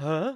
Huh?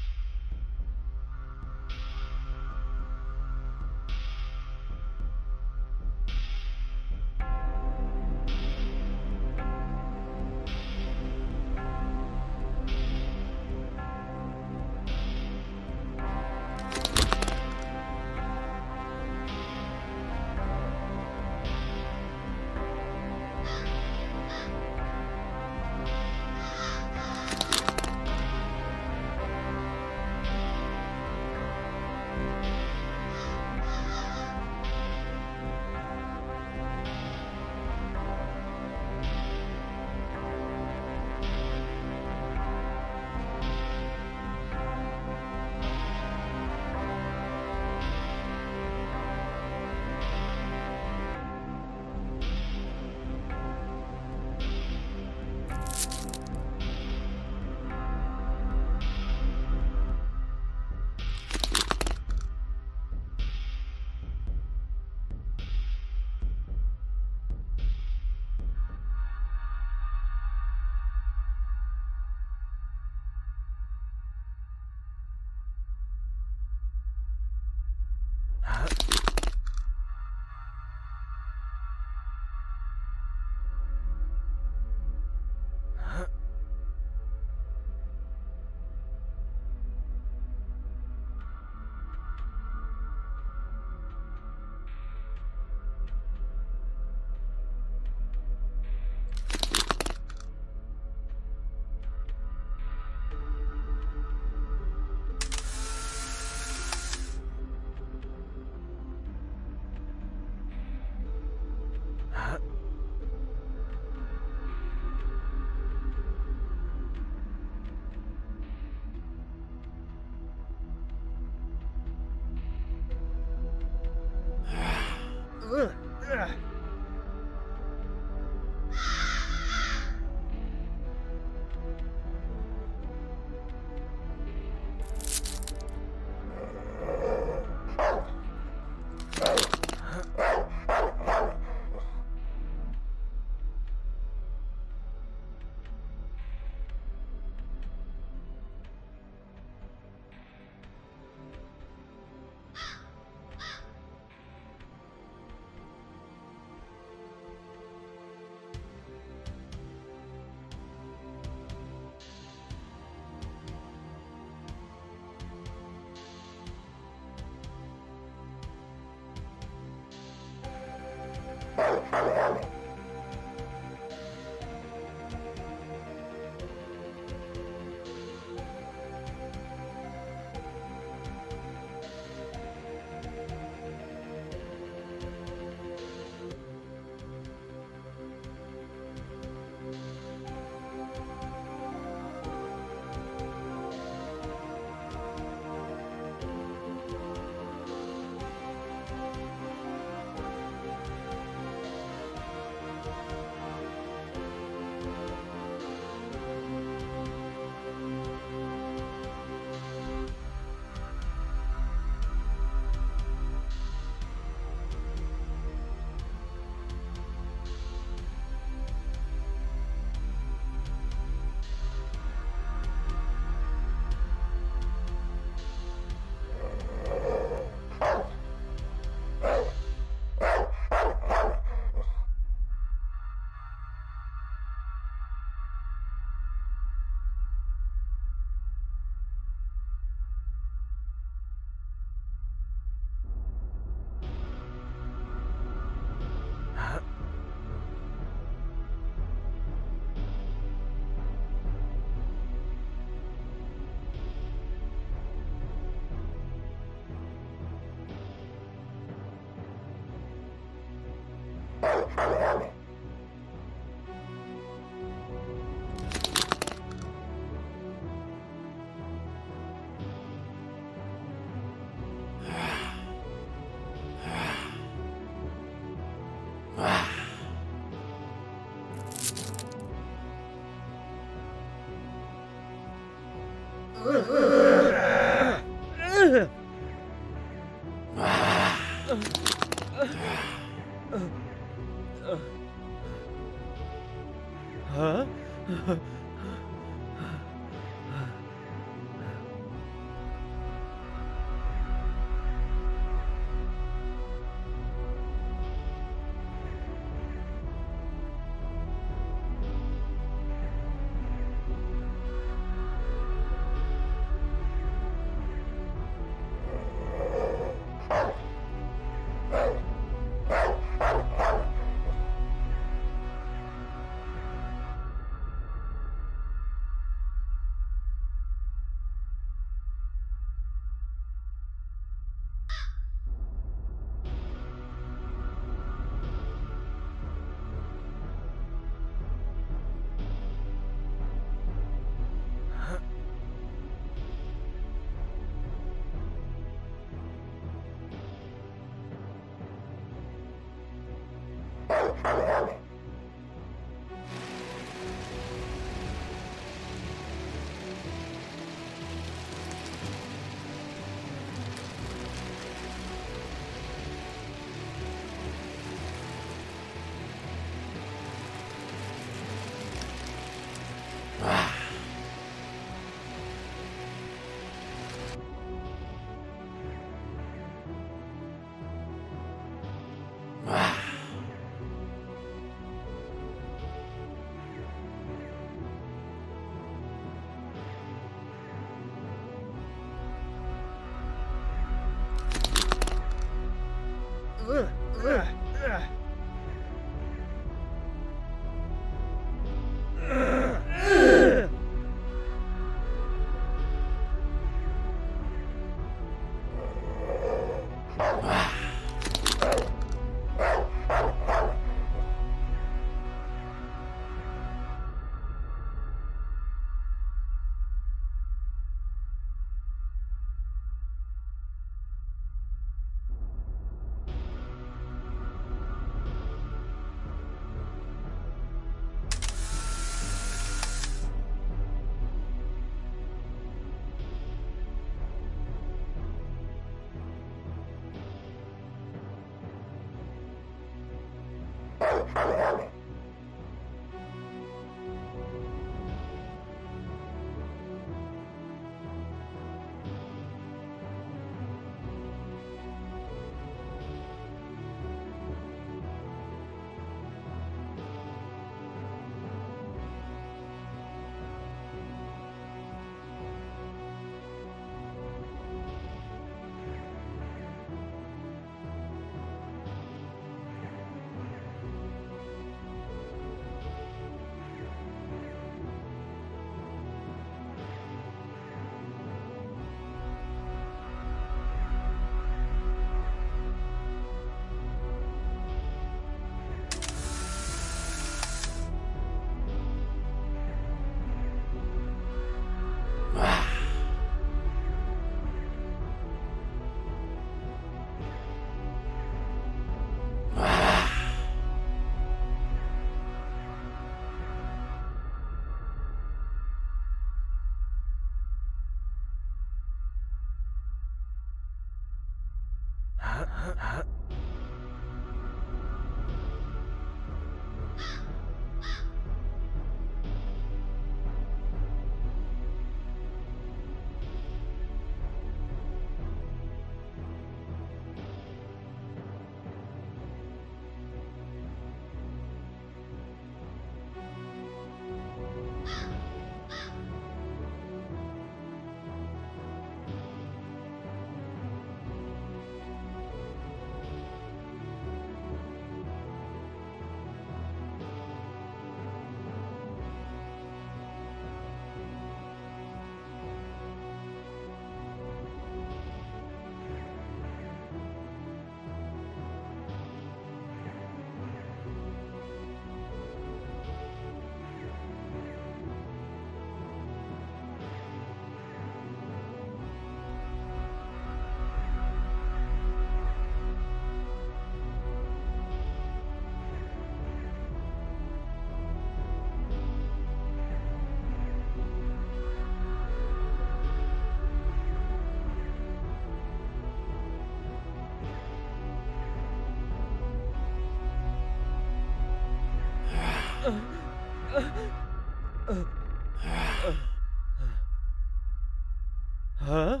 Huh?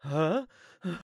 Huh? Huh?